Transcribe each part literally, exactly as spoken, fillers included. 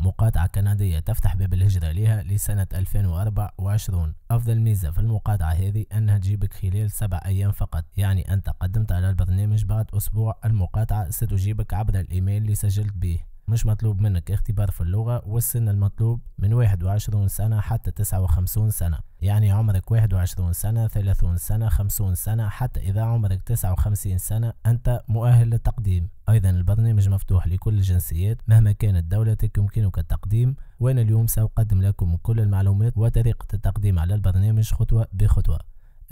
مقاطعة كندية تفتح باب الهجرة لها لسنة ألفين وأربعة وعشرين. أفضل ميزة في المقاطعة هذه أنها تجيبك خلال سبع أيام فقط، يعني أنت قدمت على البرنامج بعد أسبوع المقاطعة ستجيبك عبر الإيميل اللي سجلت به. مش مطلوب منك اختبار في اللغة، والسن المطلوب من واحد وعشرين سنة حتى تسعة وخمسين سنة، يعني عمرك واحد وعشرين سنة، ثلاثين سنة، خمسين سنة، حتى إذا عمرك تسعة وخمسين سنة أنت مؤهل للتقديم. أيضا البرنامج مفتوح لكل الجنسيات مهما كانت دولتك يمكنك التقديم، وأنا اليوم سأقدم لكم كل المعلومات وطريقة التقديم على البرنامج خطوة بخطوة.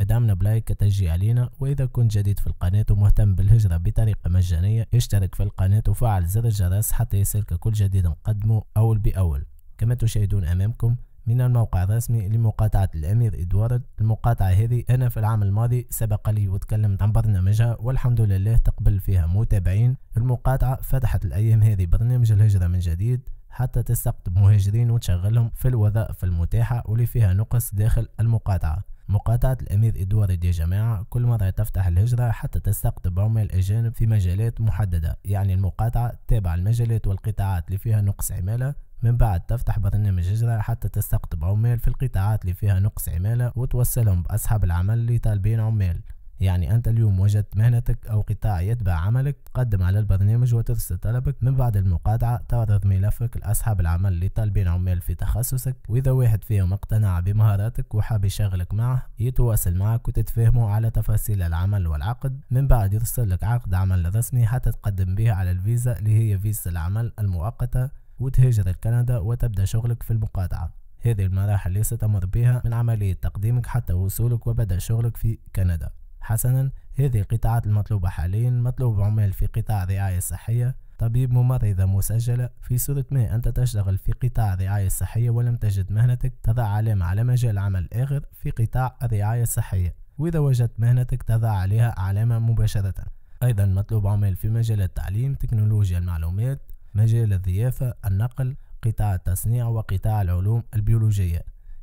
ادعمنا بلايك كتشجيع لينا، واذا كنت جديد في القناة ومهتم بالهجرة بطريقة مجانية اشترك في القناة وفعل زر الجرس حتى يصلك كل جديد نقدمه اول باول. كما تشاهدون امامكم من الموقع الرسمي لمقاطعة الأمير إدوارد. المقاطعة هذه أنا في العام الماضي سبق لي وتكلمت عن برنامجها والحمد لله تقبل فيها متابعين. المقاطعة فتحت الأيام هذه برنامج الهجرة من جديد حتى تستقطب مهاجرين وتشغلهم في الوظائف المتاحة واللي فيها نقص داخل المقاطعة. مقاطعة الأمير إدوارد يا جماعة كل مرة تفتح الهجرة حتى تستقطب عمال أجانب في مجالات محددة، يعني المقاطعة تابع المجالات والقطاعات اللي فيها نقص عمالة، من بعد تفتح برنامج هجرة حتى تستقطب عمال في القطاعات اللي فيها نقص عمالة وتوصلهم بأصحاب العمل اللي طالبين عمال. يعني أنت اليوم وجدت مهنتك أو قطاع يتبع عملك، تقدم على البرنامج وترسل طلبك، من بعد المقاطعة تعرض ملفك لأصحاب العمل اللي طالبين عمال في تخصصك، وإذا واحد فيهم اقتنع بمهاراتك وحاب يشغلك معه يتواصل معك وتتفاهموا على تفاصيل العمل والعقد، من بعد يرسل لك عقد عمل رسمي حتى تقدم به على الفيزا اللي هي فيزا العمل المؤقتة وتهاجر لكندا وتبدأ شغلك في المقاطعة. هذه المراحل اللي ستمر بها من عملية تقديمك حتى وصولك وبدأ شغلك في كندا. حسنا، هذه القطاعات المطلوبة حاليا مطلوب عمال في قطاع رعاية صحية، طبيب، ممرضة مسجلة. في صورة ما أنت تشتغل في قطاع الرعاية الصحية ولم تجد مهنتك، تضع علامة على مجال عمل آخر في قطاع الرعاية الصحية، وإذا وجدت مهنتك تضع عليها علامة مباشرة. أيضا مطلوب عمال في مجال التعليم، تكنولوجيا المعلومات، مجال الضيافة، النقل، قطاع التصنيع وقطاع العلوم البيولوجية.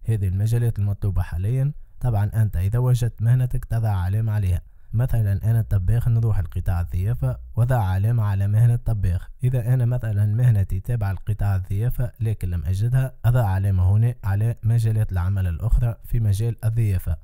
هذه المجالات المطلوبة حاليا. طبعا أنت إذا وجدت مهنتك تضع علامة عليها، مثلا أنا طباخ نروح لقطاع الضيافة وضع علامة على مهنة طباخ. إذا أنا مثلا مهنتي تابعة لقطاع الضيافة لكن لم أجدها، أضع علامة هنا على مجالات العمل الأخرى في مجال الضيافة.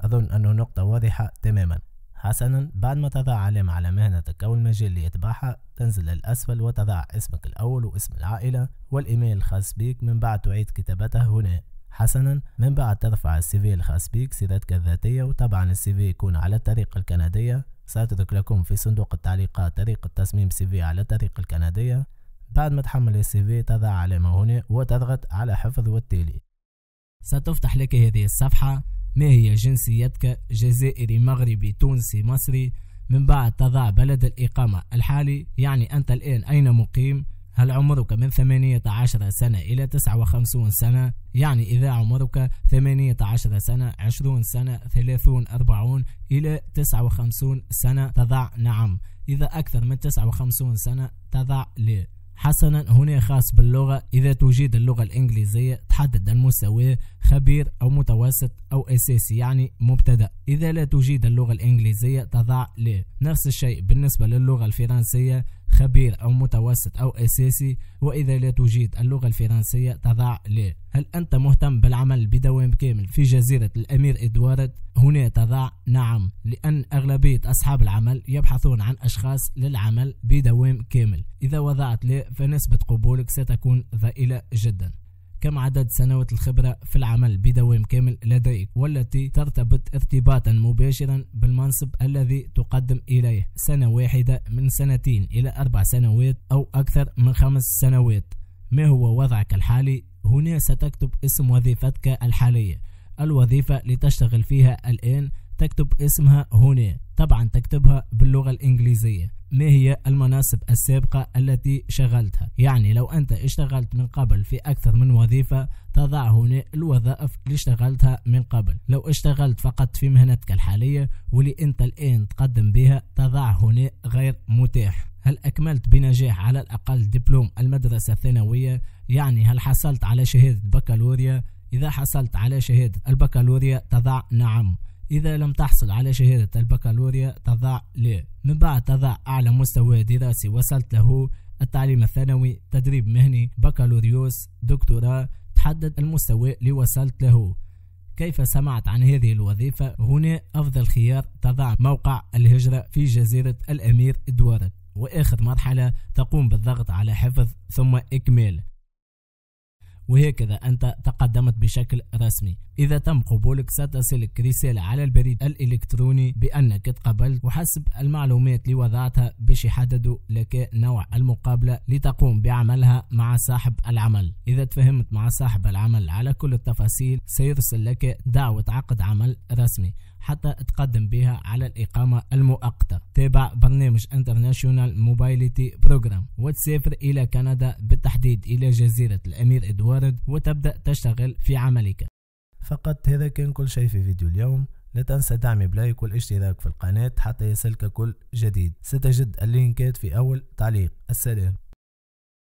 أظن أنه نقطة واضحة تماما. حسنا، بعد ما تضع علامة على مهنتك أو المجال اللي يتبعها تنزل للأسفل وتضع اسمك الأول واسم العائلة والإيميل الخاص بك، من بعد تعيد كتابته هنا. حسنا، من بعد ترفع السي في الخاص بيك، سيرتك الذاتية، وطبعا السي في يكون على الطريقة الكندية. سأترك لكم في صندوق التعليقات طريقة تصميم سي في على الطريقة الكندية. بعد ما تحمل السي في تضع علامة هنا وتضغط على حفظ والتالي. ستفتح لك هذه الصفحة، ما هي جنسيتك؟ جزائري، مغربي، تونسي، مصري. من بعد تضع بلد الإقامة الحالي، يعني أنت الآن أين مقيم؟ هل عمرك من ثمانية عشر سنة إلى تسعة وخمسين سنة؟ يعني إذا عمرك ثمانية عشر سنة، عشرين سنة، ثلاثين، أربعين إلى تسعة وخمسين سنة تضع نعم، إذا أكثر من تسعة وخمسين سنة تضع لا. حسنا، هنا خاص باللغة، إذا تجيد اللغة الإنجليزية تحدد المستوى، خبير أو متوسط أو أساسي يعني مبتدأ. إذا لا تجيد اللغة الإنجليزية تضع لا. نفس الشيء بالنسبة للغة الفرنسية، خبير أو متوسط أو أساسي، وإذا لا تجيد اللغة الفرنسية تضع لا. هل أنت مهتم بالعمل بدوام كامل في جزيرة الأمير إدوارد؟ هنا تضع نعم، لأن أغلبية أصحاب العمل يبحثون عن أشخاص للعمل بدوام كامل. إذا وضعت لا فنسبة قبولك ستكون ضئيلة جدا. كم عدد سنوات الخبرة في العمل بدوام كامل لديك والتي ترتبط ارتباطا مباشرا بالمنصب الذي تقدم إليه؟ سنة واحدة، من سنتين إلى أربع سنوات، أو أكثر من خمس سنوات. ما هو وضعك الحالي؟ هنا ستكتب اسم وظيفتك الحالية، الوظيفة اللي تشتغل فيها الآن تكتب اسمها هنا، طبعا تكتبها باللغة الإنجليزية. ما هي المناصب السابقة التي شغلتها؟ يعني لو أنت اشتغلت من قبل في أكثر من وظيفة تضع هنا الوظائف اللي اشتغلتها من قبل. لو اشتغلت فقط في مهنتك الحالية واللي أنت الآن تقدم بها تضع هنا غير متاح. هل أكملت بنجاح على الأقل دبلوم المدرسة الثانوية؟ يعني هل حصلت على شهادة بكالوريا؟ إذا حصلت على شهادة البكالوريا تضع نعم، إذا لم تحصل على شهادة البكالوريا تضع لا. من بعد تضع أعلى مستوى دراسي وصلت له، التعليم الثانوي، تدريب مهني، بكالوريوس، دكتوراه، تحدد المستوى لوصلت له. كيف سمعت عن هذه الوظيفة؟ هنا أفضل خيار تضع موقع الهجرة في جزيرة الأمير إدوارد، وآخر مرحلة تقوم بالضغط على حفظ ثم إكمال، وهكذا أنت تقدمت بشكل رسمي. إذا تم قبولك ستصلك رسالة على البريد الإلكتروني بأنك تقبلت، وحسب المعلومات اللي وضعتها باش يحددوا لك نوع المقابلة لتقوم بعملها مع صاحب العمل. إذا تفهمت مع صاحب العمل على كل التفاصيل سيرسل لك دعوة عقد عمل رسمي حتى تقدم بها على الإقامة المؤقتة. تابع برنامج International Mobility Program وتسافر إلى كندا، بالتحديد إلى جزيرة الأمير إدوارد، وتبدأ تشتغل في عملك. فقط هذا كان كل شيء في فيديو اليوم. لا تنسى دعمي بلايك والاشتراك في القناة حتى يصلك كل جديد. ستجد اللينكات في أول تعليق. السلام.